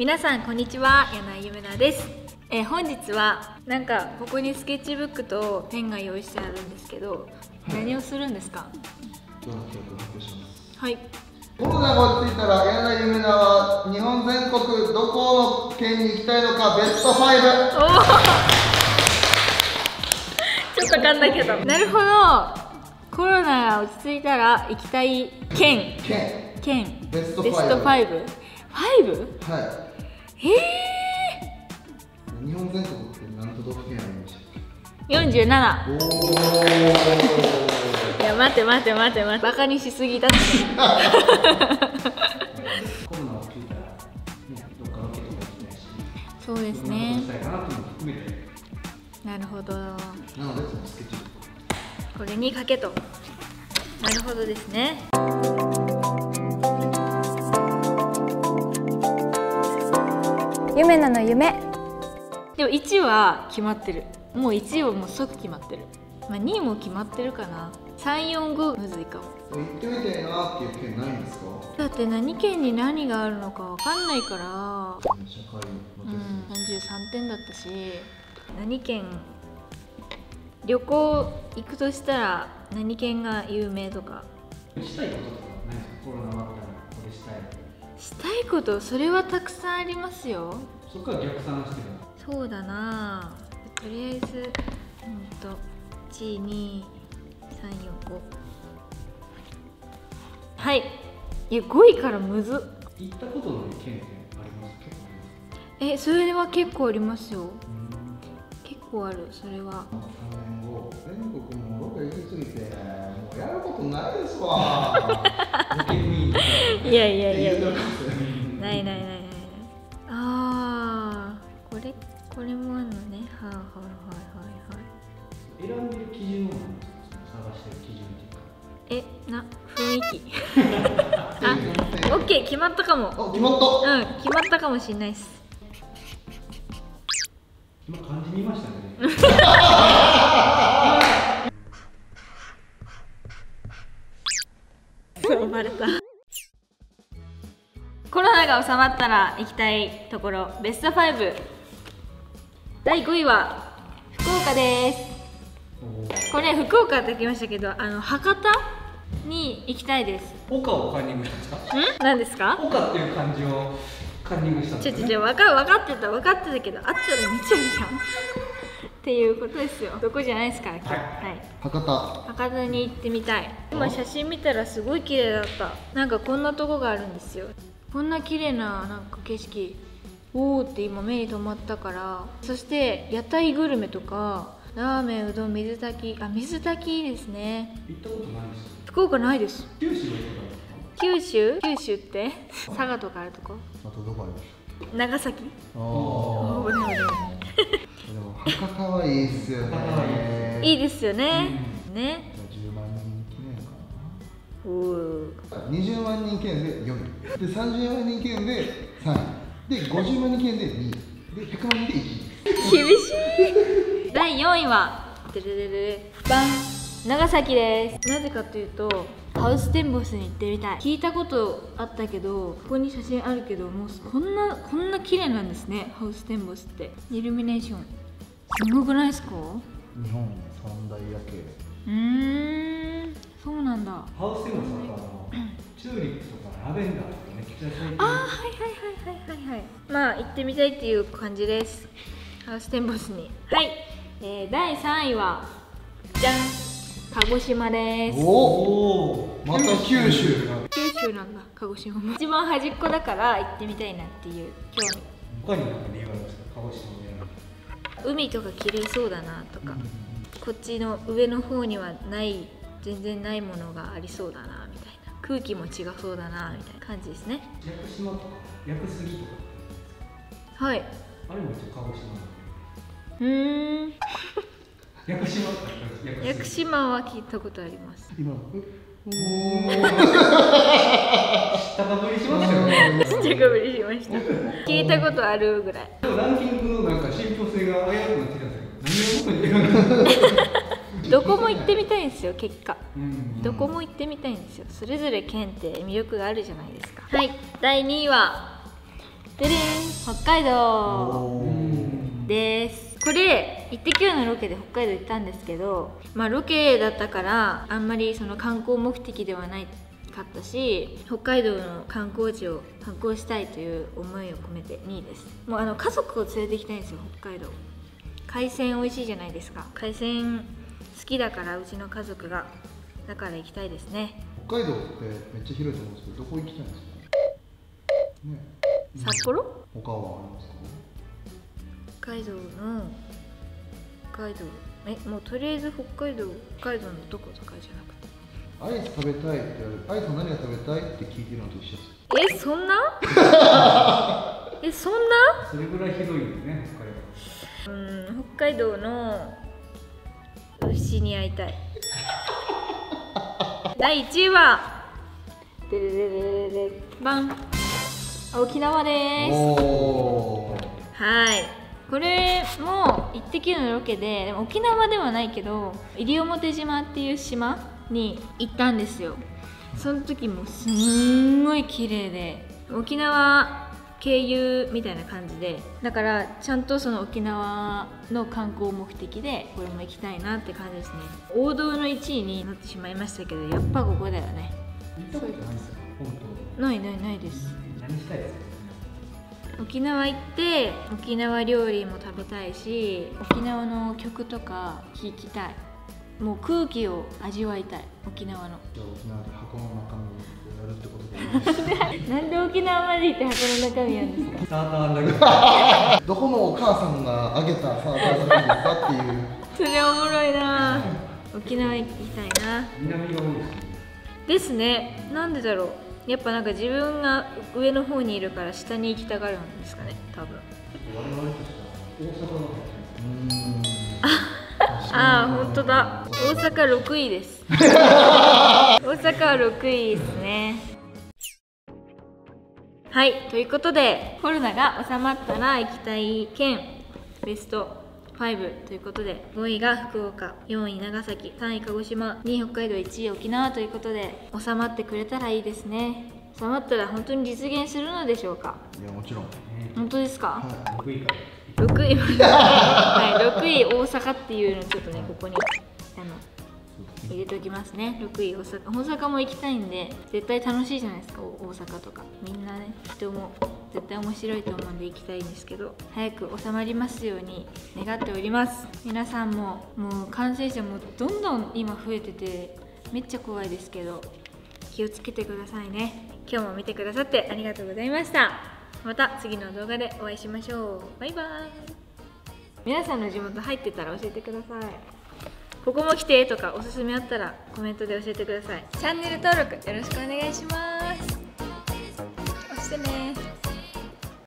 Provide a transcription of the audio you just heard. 皆さんこんにちは、柳井ゆめなです。本日はなんかここにスケッチブックとペンが用意してあるんですけど、何をするんですか？どうなっていくか発表します。はい。コーナーが落ち着いたら柳井ゆめなは日本全国どこの県に行きたいのかベスト5。おおちょっと分かんないけどなるほど。コロナが落ち着いたら行きたい県ベスト5。はい。日本全国って何都道府県ありましたっけ？47。おお。いや待ってバカにしすぎだって。コロナ落ち着いたらね、どっかロケとか行きたいし。そうですね。行きたいかなとも含めて。なるほど。なのでそのスケッチブック。これにかけと。なるほどですね。ゆめなの夢。でも1は決まってる。もう1はもう即決まってる。まあ2も決まってるかな。3、4、5むずいかも。行ってみたいなっていう県ないんですか？だって何県に何があるのかわかんないから。社会うん、33点だったし。何県。旅行行くとしたら何県が有名とかしたいこととかないですか？コロナ終わったらこれしたいこと、それはたくさんありますよ。そこから逆算してる。そうだな、とりあえず1、2、3、4、5。はい。いや5位からむずっ。行ったことの県ってあります？結構あります。それは結構ありますよ。結構ある。それは全国もロケ行きすぎて、もうやることないですわ。いやいやいやいや。ない。ああ、これもあるのね。はい。選んでる基準を探してる基準っていうか。雰囲気。あ、オッケー、決まったかも。あ、決まった。うん、決まったかもしれないです。今漢字見ましたね。コロナが収まったら行きたいところベスト5。第5位は福岡です。これ福岡ってきましたけど、博多に行きたいです。岡をカンニングしたんですか？何ですか？岡っていう漢字をカンニングしたんですね。分かってたけど、あったら見ちゃうじゃんっていうことですよ。どこじゃないですから。博多に行ってみたい。今写真見たらすごい綺麗だった。なんかこんなとこがあるんですよ。こんな綺麗ななんか景色、おおって今目に留まったから。そして屋台グルメとかラーメン、うどん、水炊き。あ、水炊きですね。行ったことないです。福岡ないです。九州は行ったことないですか？九州って佐賀とかあるとこ。あとどこありました？長崎。でも博多はいいですよね。いいですよね。ね。10万人記念かな。おお。20万人記念で4位。で30万人記念で3位。で50万人記念で2位。で100万人で1位。厳しい。第4位は長崎です。なぜかというとハウステンボスに行ってみたい。聞いたことあったけど、ここに写真あるけど、もうこんな綺麗なんですね。ハウステンボスってイルミネーション。すごくないですか？日本三大夜景。そうなんだ。ハウステンボスとかチューリップとかラベンダーとかね、聞きたい。はい。まあ行ってみたいっていう感じです。ハウステンボスに。はい。第3位はじゃん、鹿児島です。おお、また九州。九州なんだ、鹿児島も。一番端っこだから行ってみたいなっていう興味。他に何か理由がありますか？鹿児島で。海とか綺麗そうだなとか、こっちの上の方にはない全然ないものがありそうだなみたいな、空気も違そうだなみたいな感じですね。屋久島とか屋久杉とか、はい、あれも鹿児島。屋久島とか屋久島は聞いたことあります。今お高ぶりしましたよね。高ぶりしました。聞いたことあるぐらい。ランキングのなんか信憑性が危うくなってきたんですけど、何を僕に言ってる。どこも行ってみたいんですよ。結果どこも行ってみたいんですよ。それぞれ県って魅力があるじゃないですか。はい。第2位はででん北海道です。これイッテ Q のロケで北海道行ったんですけど、まあロケだったからあんまりその観光目的ではないかったし、北海道の観光地を観光したいという思いを込めて2位です。もう家族を連れて行きたいんですよ北海道。海鮮美味しいじゃないですか。海鮮好きだからうちの家族が、だから行きたいですね。北海道ってめっちゃ広いと思うんですけど、どこ行きたいんですかね。札幌？他はありますかね。北海道もうとりあえず北海道のどことかじゃなくて、アイス食べたいってアイス何が食べたいって聞いてるのと一緒です。そんなそれぐらいひどいよね北海道。北海道の牛に会いたい。第1位はででででででバン、沖縄です。はい。これもイッテ Q のロケで、でも沖縄ではないけど西表島っていう島に行ったんですよ。その時もすんごい綺麗で、沖縄経由みたいな感じで、だからちゃんとその沖縄の観光目的でこれも行きたいなって感じですね。王道の1位になってしまいましたけど、やっぱここだよね。行ったことないですか？ないです。何したいですか？沖縄行って沖縄料理も食べたいし、沖縄の曲とか聴きたい。もう空気を味わいたい、沖縄の。じゃあ沖縄で箱の中身をやるってことでいいですか？なんで沖縄まで行って箱の中身やるんですか？サーターアンダギー。どこのお母さんがあげたサーターアンダギーかっていう。それおもろいな。沖縄行きたいな。南が多いですね。ですね。なんでだろう。やっぱなんか自分が上の方にいるから下に行きたがるんですかね、多分。我々としては大阪の方。ああ、本当だ。大阪6位です。大阪は6位ですね。はい、ということでコロナが収まったら行きたい県ベスト5ということで、5位が福岡、4位長崎、3位鹿児島、2位北海道、1位沖縄ということで、収まってくれたらいいですね。収まったら本当に実現するのでしょうか？いや、もちろん。本当ですか？はい、6位から6位まで、はい、6位大阪っていうのをちょっとね、ここに入れておきますね。6位大阪。大阪も行きたいんで、絶対楽しいじゃないですか、大阪とか。みんなね、人も絶対面白いと思うんで行きたいんですけど、早く収まりますように願っております。皆さんももう感染者もどんどん今増えててめっちゃ怖いですけど、気をつけてくださいね。今日も見てくださってありがとうございました。また次の動画でお会いしましょう。バイバイ。皆さんの地元入ってたら教えてください。ここも来てとかおすすめあったらコメントで教えてください。チャンネル登録よろしくお願いします。押してね。